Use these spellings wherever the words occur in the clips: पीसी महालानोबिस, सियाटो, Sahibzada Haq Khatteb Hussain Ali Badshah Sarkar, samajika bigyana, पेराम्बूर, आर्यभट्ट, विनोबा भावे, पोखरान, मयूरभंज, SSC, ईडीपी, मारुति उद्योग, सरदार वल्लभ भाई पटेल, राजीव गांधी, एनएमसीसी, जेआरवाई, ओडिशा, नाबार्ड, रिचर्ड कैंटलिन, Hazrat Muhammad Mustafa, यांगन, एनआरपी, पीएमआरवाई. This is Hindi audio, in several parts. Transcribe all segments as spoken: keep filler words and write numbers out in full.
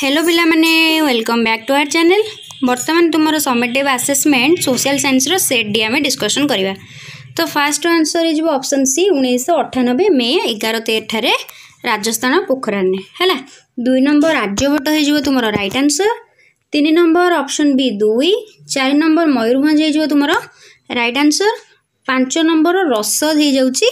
हेलो पिला माने welcome back to our channel. बर्तमान तुम समेटिव आसेसमेंट सोशल साइंस रो सेट डी आम डिस्कसन करवा। तो फास्ट आंसर हो जाए ऑप्शन सी उन्नीस अठानबे मे एगार तेरह राजस्थान पोखरान है। दुई नंबर आर्यभट्ट हो तुम राइट आंसर। तीन नंबर ऑप्शन बी दुई। चार नंबर मयूरभंज हो तुम राइट आंसर। पांच नंबर रसद हो जाउची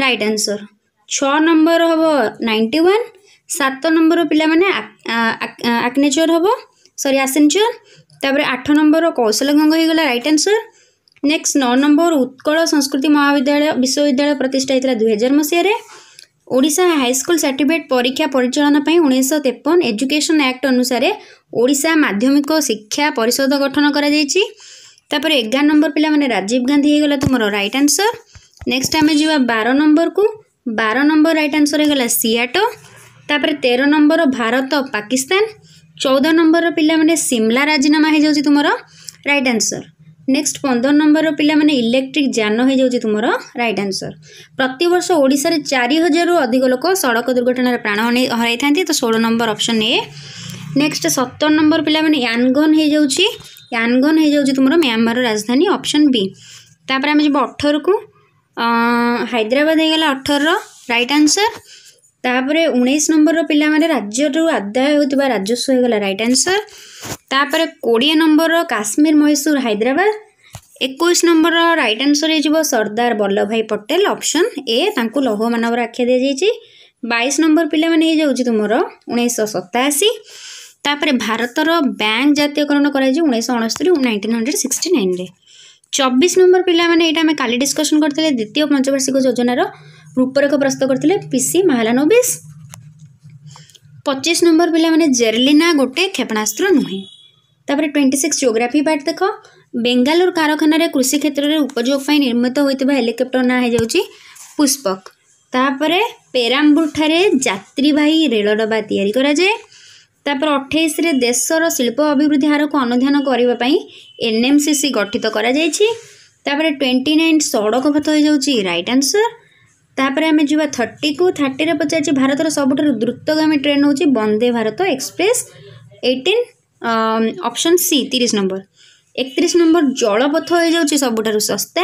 राइट आंसर। छ नंबर हम नाइंटी वन। सात नंबर पिला माने आक्नेचर हम सॉरी आसेंचर। तापर आठ नंबर कौशल गंग हो गला राइट आंसर। नेक्स्ट नौ नंबर उत्कल संस्कृति महाविद्यालय विश्वविद्यालय प्रतिष्ठा होता दुई हजार मसीह। ओडिशा हाईस्कूल सर्टिफिकेट परीक्षा परिचालन उन्नीस तेपन एजुकेशन एक्ट अनुसार ओडिशा माध्यमिक शिक्षा परिषद गठन कर। तापर एगार नंबर पिला माने राजीव गांधी हो गला तुम राइट आंसर। नेक्स्ट आम जी बारह नंबर को। बारह नंबर राइट आंसर हो गला सियाटो। तापर तेरह नंबर भारत पाकिस्तान। चौदह नंबर पिला माने सिमला राजीनामा हो जाउची तुम राइट आंसर। नेक्स्ट पंद्रह नंबर पिला माने इलेक्ट्रिक जान हो जाउची तुम राइट आंसर। प्रतिवर्ष ओडिशा रे चार हजार अधिक लोक सड़क दुर्घटना रे प्राण हराई थांती। तो सोलह नंबर ऑप्शन ए। नेक्स्ट सत्रह नंबर पिला माने यांगन हो जाउची यांगन हो जाउची तुम म्यांमार राजधानी ऑप्शन बी। तापर आम जी अठारह को हैदराबाद हो गला अठारह राइट आंसर। तापर उन्नीस नंबर पिला माने राज्य रू आदाय होतबा राजस्व हो गला राइट आंसर। तापर बीस नंबर काश्मीर मैसूर हैदराबाद। इक्कीस नंबर राइट आंसर हो जिवो सरदार वल्लभ भाई पटेल ऑप्शन ए। तांकु लौह मानव आख्या दे जायछि। बाईस नंबर पिला माने हो जाउची तुम उन्नीस सौ सतासी। तापर भारतर बैंक जातीयकरण कर नाइंटीन हंड्रेड सिक्सटी नाइन। चौबीस नंबर पिला माने एटा में काली डिस्कशन करते द्वितीय पंचवार्षिक योजनार रूपरेख प्रस्तुत करते पीसी महालानोबिस। पच्चीस नंबर पिला माने जेरलिना गोटे क्षेपणास्त्र नुहे। तापर ट्वेंटी सिक्स जियोग्राफी पार्ट देख। बेंगालुरु कारखाना कृषि क्षेत्र में उपयोग निर्मित होता हेलिकप्टर ना हो जाउची पुष्पक। तापर पेराम्बूर ठारे यात्रीवाही रेल डबा तैयारी कराए। तापर अठाईस देशर शिल्प अभिवृद्धि हार को अनुधान करने एनएमसीसी गठित कर। ट्वेंटी नाइन सड़क पथ हो जाउची राइट आंसर। तापर आम जी थर्टी को। थर्टी रे पचार भारतर सबुठु द्रुतगामी ट्रेन होची Vande Bharat express eighteen option C तीस नंबर। एकतीस नंबर जलपथ हो जाउची सबुठु सस्ता।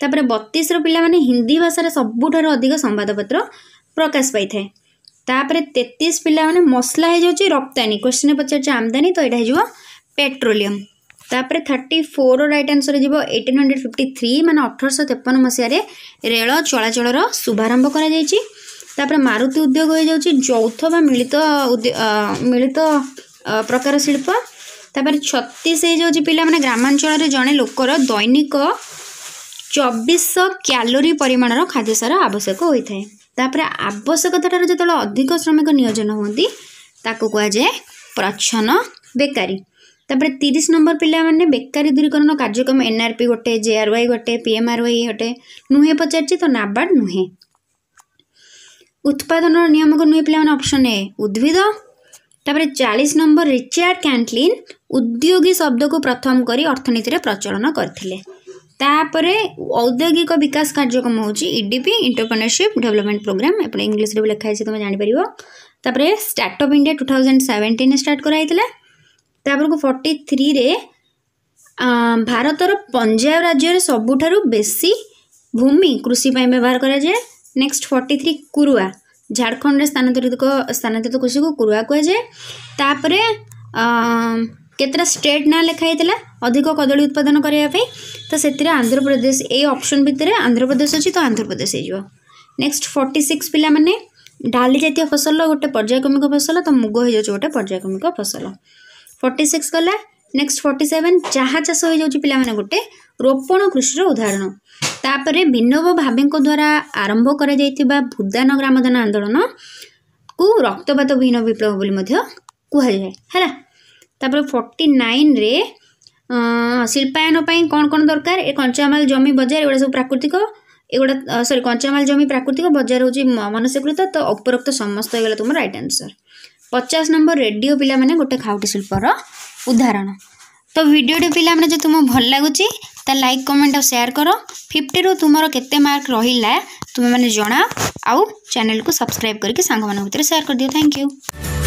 तापर बत्तीस पिला माने हिंदी भाषा सबुठु अधिक संवादपत्र प्रकाश पाई थाए। तापर तेतीस पिला माने मसला हो जाउची रप्तानी क्वेश्चन पचार आमदानी। तो यहाँ हो पेट्रोलियम। तापर थर्टी फोर राइट आंसर हो एटीन हंड्रेड फिफ्टी थ्री मान अठरश तेपन मसीह रेल चलाचल शुभारंभ कर। मारुति उद्योग हो जाउची जौथ बा मिलित मिलित प्रकार शिल्प। तापर छत्तीस हो जाउची पिला माने ग्रामांचल रे जने लोकर दैनिक चौबीस क्यालोरी परिमाणर खाद्यसार आवश्यक होता है। तापर आवश्यकता जो अधिक श्रमिक नियोजन होती कहुए प्रच्छन बेकारी। तापर तीस नंबर पिला माने बेकारी दूरीकरण कार्यक्रम एनआरपी गोटे जेआरवाई गोटे पीएमआरवाई गोटे नुहे पचार। तो नाबार्ड नुहे। उत्पादन नियम को नुहे पिला माने ऑप्शन ए उद्भिद। तापर चालीस नंबर रिचर्ड कैंटलिन उद्योगी शब्द को प्रथम कर अर्थनीति प्रचलन करथिले। तापर औद्योगिक विकास कार्यक्रम होची ईडीपी एंटरप्रेन्योरशिप डेवलपमेंट प्रोग्राम अपने इंग्लिश रे लिखा है तुम जानी परिवो। तापर startup India two thousand seventeen start कराइतिला। तापर को फोर्टी थ्री रे भारत रो पंजाब राज्य रे सबुठारु बेसी भूमि कृषि पय व्यवहार करा जाय। नेक्स्ट फोर्टी थ्री कुरुआ झारखंड रे स्थानांतरित स्थानांतरित कृषि को कुरुआ कह जाय। तापर केतरा स्टेट ना लिखाई अधिक कदली उत्पादन करने। तो से आंध्र प्रदेश ए ऑप्शन भितर आंध्र प्रदेश अच्छी। तो आंध्र प्रदेश हो। नेक्स्ट फोर्टी सिक्स पिला माने डाली जातीय फसल गोटे पर्यायक्रमिक फसल। तो मुग हो जाउची गोटे पर्यायक्रमिक फसल। फोर्टी सिक्स गला। नेक्स्ट फोर्टी सेवेन चाहा चाष हो जाउची पिला माने गोटे रोपण कृषि उदाहरण। तापर विनोबा भावे द्वारा आरंभ कर भूदान ग्रामदान आंदोलन को रक्तपात विहीन विप्लव कहुए है। तापर फोर्टी नाइन रे शिल्पायन कौन कौन दरकार ए कंचामाल जमी बजार एगुड़ा सब प्राकृतिक एगुड़ा सॉरी कंचामाल जमी प्राकृतिक बजार हूँ मनस्यकृत। तो उपरोक्त समस्त हो गला तुम राइट आंसर। पचास नंबर रेडियो पिला माने गोटे खाउटी शिल्पर उदाहरण। तो वीडियोटे पिला माने जे तुम भल लगुची तो लाइक कमेंट और शेयर कर। फिफ्टी रू तुम केते मार्क रहिला तुम माने जणा। आउ चैनल को सब्सक्राइब करके सांग मान भितर शेयर कर दियो। Thank you.